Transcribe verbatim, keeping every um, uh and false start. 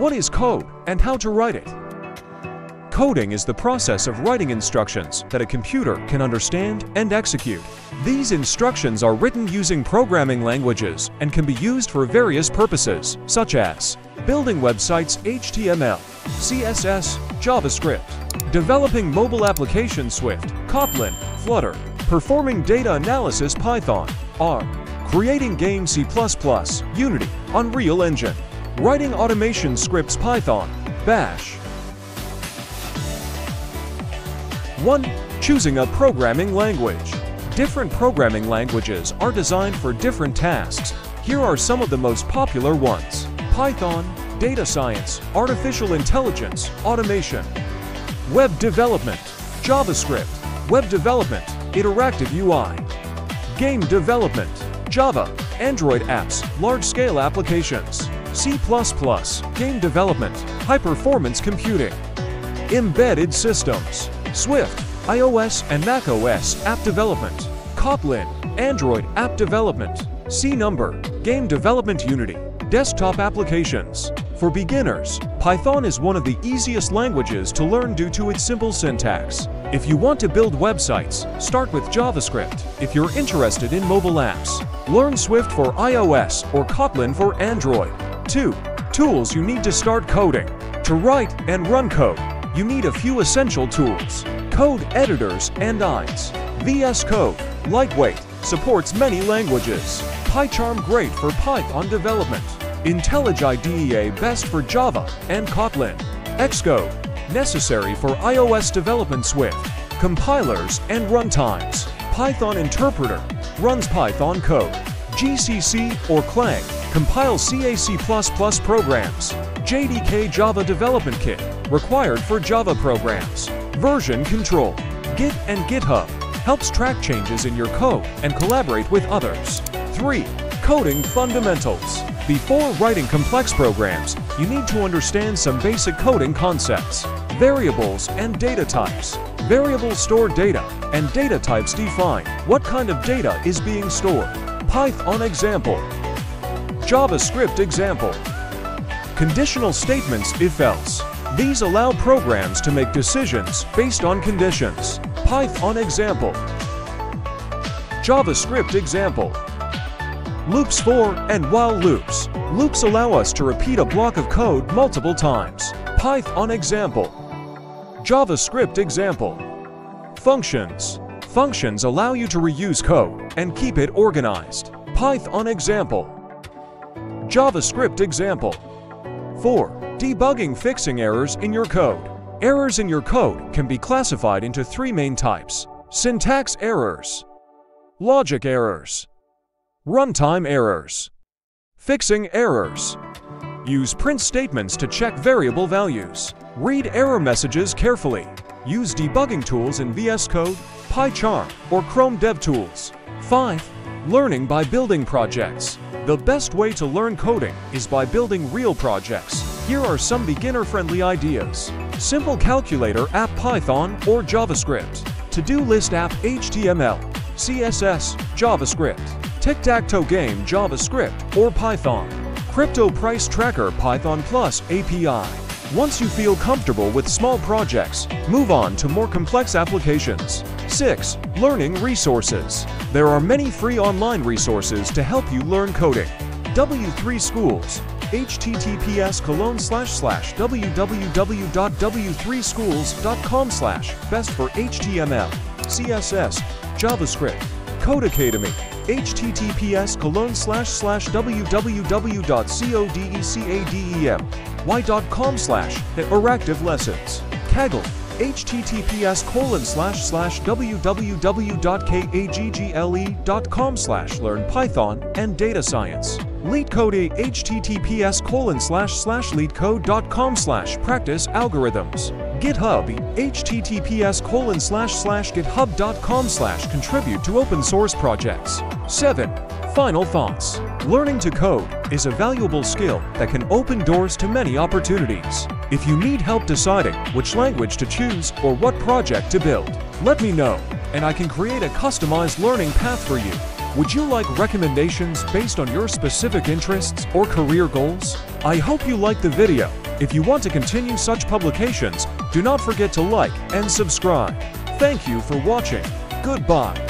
What is code and how to write it? Coding is the process of writing instructions that a computer can understand and execute. These instructions are written using programming languages and can be used for various purposes, such as building websites H T M L, C S S, JavaScript, developing mobile applications Swift, Kotlin, Flutter, performing data analysis Python, R, creating games C plus plus, Unity, Unreal Engine, writing automation scripts Python, Bash. one. Choosing a programming language. Different programming languages are designed for different tasks. Here are some of the most popular ones: Python, data science, artificial intelligence, automation, web development, JavaScript, web development, interactive U I, game development, Java, Android apps, large-scale applications, C plus plus, game development, high-performance computing, embedded systems, Swift, iOS and macOS app development, Kotlin, Android app development, C number, game development Unity, desktop applications. For beginners, Python is one of the easiest languages to learn due to its simple syntax. If you want to build websites, start with JavaScript. If you're interested in mobile apps, learn Swift for iOS or Kotlin for Android. two. Tools you need to start coding. To write and run code, you need a few essential tools: code editors and I D Es. V S Code, lightweight, supports many languages. PyCharm, great for Python development. IntelliJ IDEA, best for Java and Kotlin. Xcode, necessary for iOS development. Swift, compilers and runtimes. Python interpreter, runs Python code. G C C or Clang, compiles C A C plus plus programs. J D K Java Development Kit, required for Java programs. Version control, Git and GitHub, helps track changes in your code and collaborate with others. three. Coding fundamentals. Before writing complex programs, you need to understand some basic coding concepts. Variables and data types. Variables store data, and data types define what kind of data is being stored. Python example, JavaScript example. Conditional statements, if-else. These allow programs to make decisions based on conditions. Python example, JavaScript example. Loops for and while loops. Loops allow us to repeat a block of code multiple times. Python example, JavaScript example. Functions. Functions allow you to reuse code and keep it organized. Python example, JavaScript example. four. Debugging, fixing errors in your code. Errors in your code can be classified into three main types: syntax errors, logic errors, runtime errors. Fixing errors. Use print statements to check variable values. Read error messages carefully. Use debugging tools in V S Code, PyCharm, or Chrome DevTools. five. Learning by building projects. The best way to learn coding is by building real projects. Here are some beginner-friendly ideas. Simple calculator app Python or JavaScript. To-do list app H T M L, C S S, JavaScript. Tic-tac-toe game JavaScript or Python. Crypto price tracker Python plus A P I. Once you feel comfortable with small projects, move on to more complex applications. six. Learning resources. There are many free online resources to help you learn coding. W three Schools, https colon slash slash www dot w three schools dot com slash best for H T M L, C S S, JavaScript. Codecademy, https colon slash slash www dot codecademy dot com slash interactive lessons. Kaggle, https colon slash slash www.kaggle.com slash learn Python and data science. LeetCode, https colon slash slash leetcode.com slash practice algorithms. GitHub, https colon slash slash github.com slash contribute to open source projects. seven. Final thoughts. Learning to code is a valuable skill that can open doors to many opportunities. If you need help deciding which language to choose or what project to build, let me know, and I can create a customized learning path for you. Would you like recommendations based on your specific interests or career goals? I hope you liked the video. If you want to continue such publications, do not forget to like and subscribe. Thank you for watching. Goodbye.